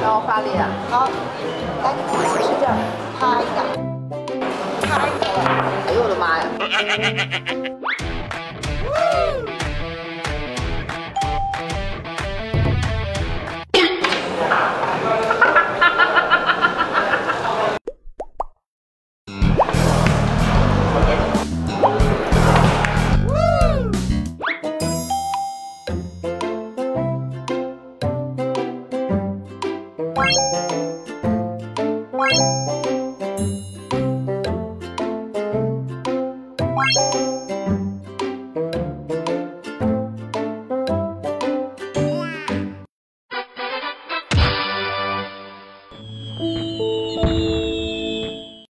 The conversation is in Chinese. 让我发力啊！好，来，你看试试这儿，啪一下，啪一下！哎呦我的妈呀！